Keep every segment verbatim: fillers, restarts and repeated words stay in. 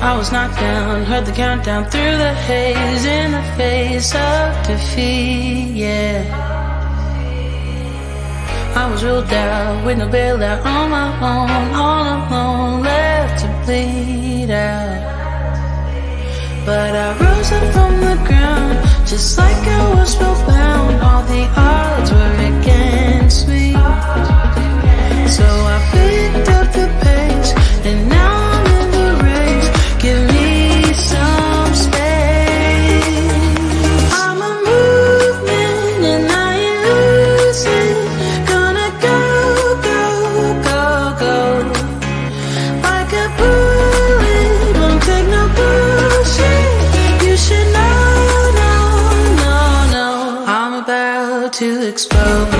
I was knocked down, heard the countdown through the haze, in the face of defeat, yeah. I was ruled out, with no bailout, on my own, all alone, left to bleed out. But I rose up from the ground, just like I was spellbound, all the odds were against me. So I picked up the pace, and now I'm in the race. Give me some space. I'm a movement and I ain't losing. Gonna go, go, go, go. Like a bullet, won't take no bullshit. You should know, no, no, no. I'm about to explode.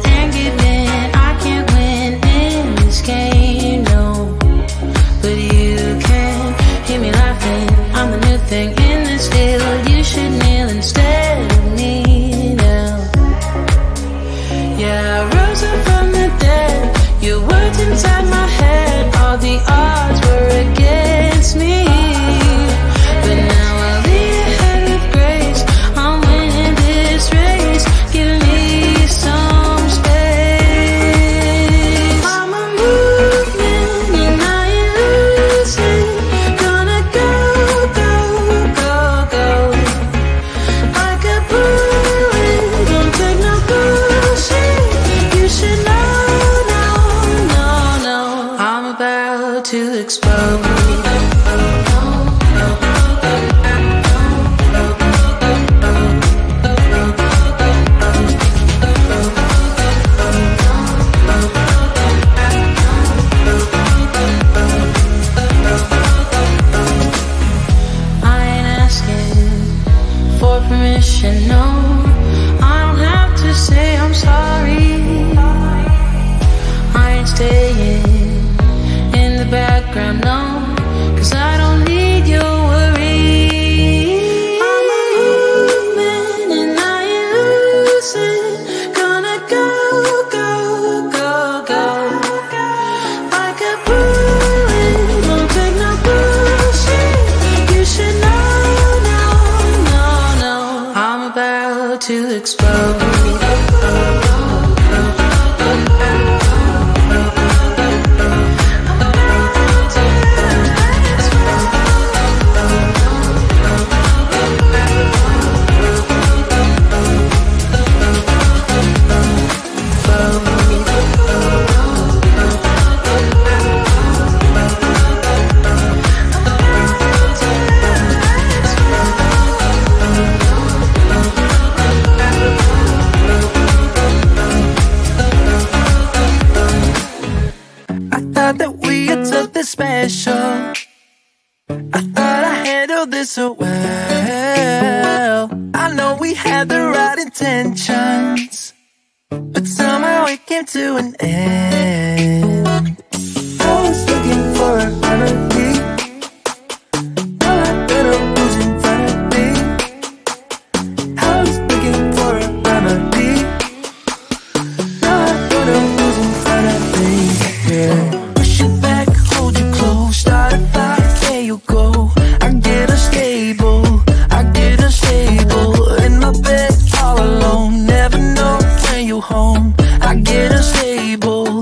And give in, I can't win in this game, no. But you can hear me laughing, I'm the new thing in this field. You should kneel instead of me now. Yeah, I rose up from the dead, your words inside my head, all the odds were against me.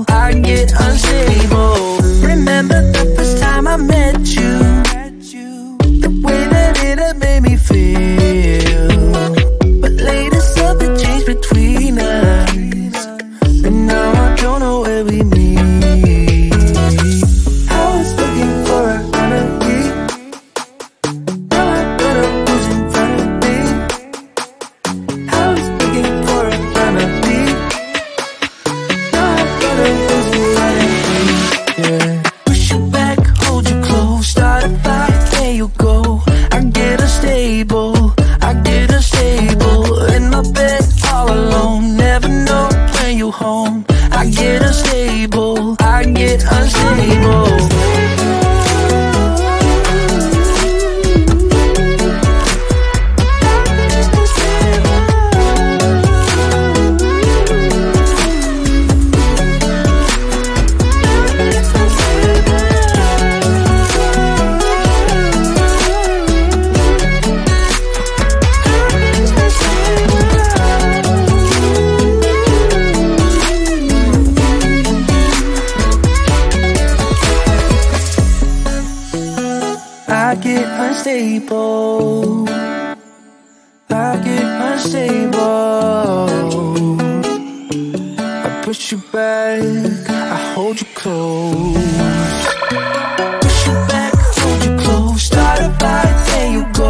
I get unstable. Remember the unstable. I push you back, I hold you close. Push you back, hold you close. Start a fight, there you go. I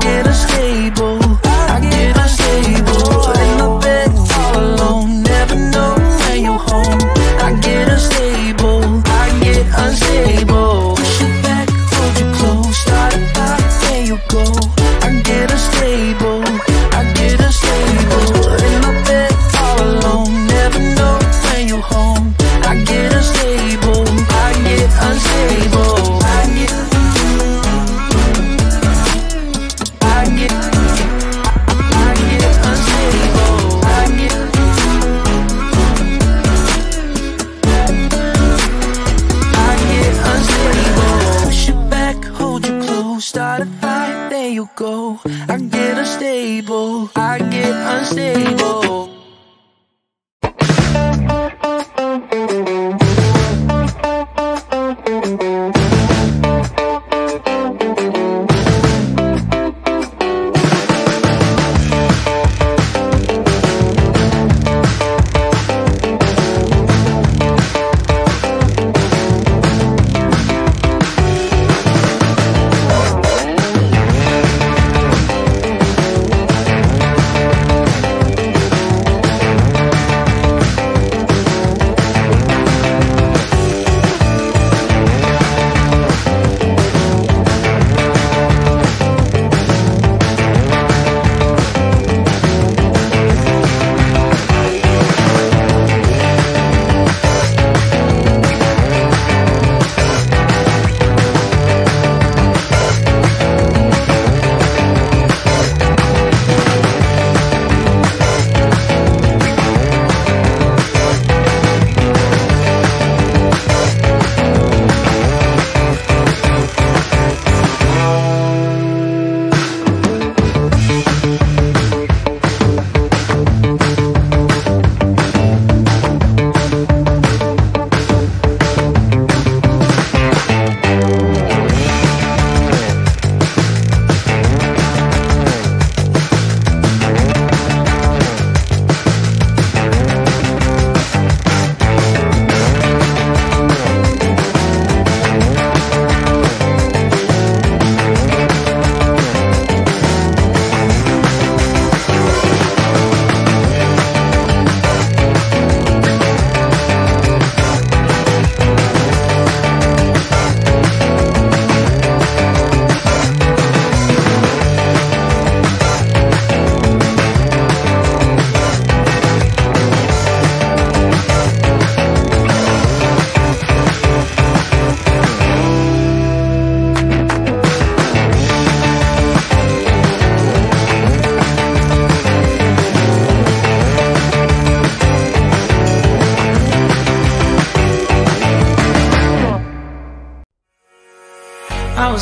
get unstable, I get unstable. Lay my bed all alone, never know when you're home. I get unstable, I get unstable. Push you back, hold you close. Start a fight, there you go. I get unstable, I get unstable. Lay my bed all alone, never know when you're home. I get unstable, I get unstable. I get, I get, I get unstable. I get, I get unstable. Push you back, hold you close. Start a fight, there you go. I get unstable, I get unstable.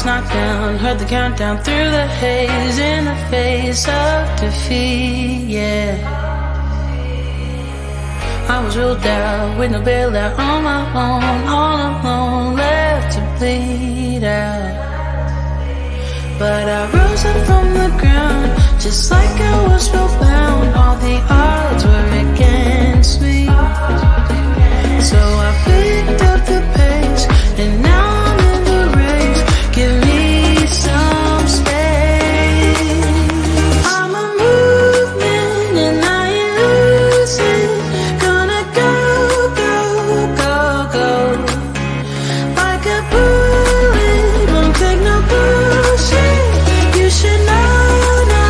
Knocked down, heard the countdown through the haze in the face of defeat, yeah. I was ruled out with no bailout on my own, all alone, left to bleed out. But I rose up from the ground, just like I was spellbound. All the odds were against me, so I picked up the pace, and now I'm in the race. Give me some space. I'm a movement and I ain't losing. Gonna go, go, go, go. Like a bullet, won't take no bullshit. You should know, no,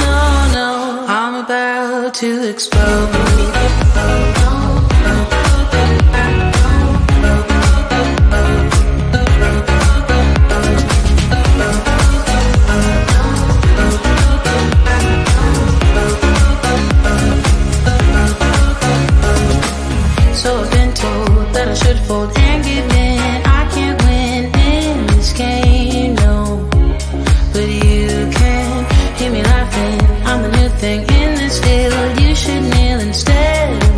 no, no. I'm about to explode. In this field, you should kneel instead.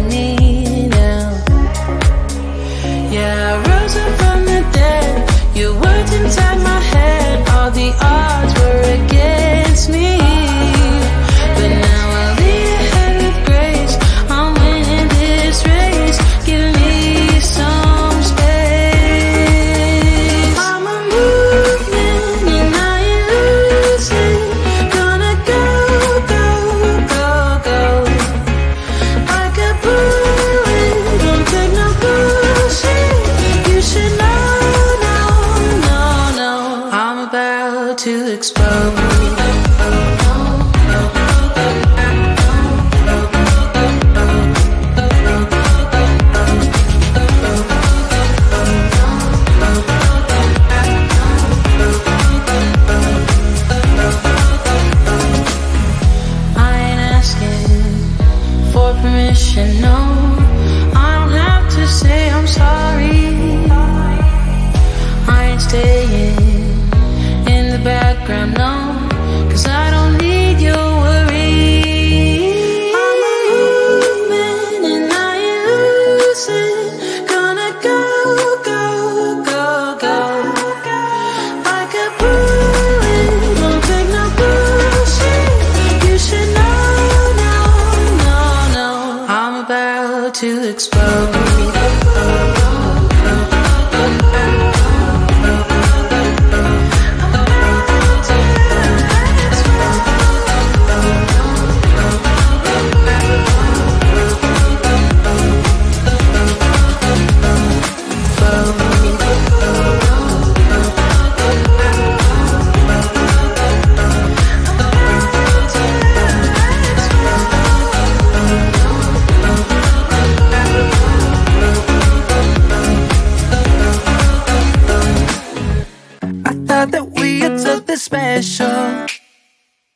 Special. I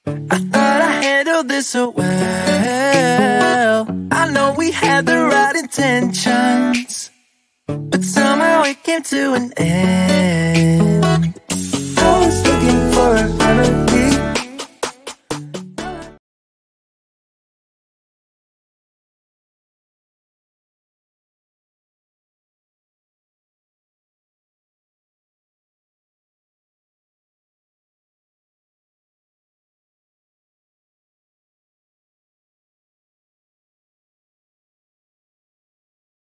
thought I handled this so well. I know we had the right intentions, but somehow it came to an end. I was looking for a remedy.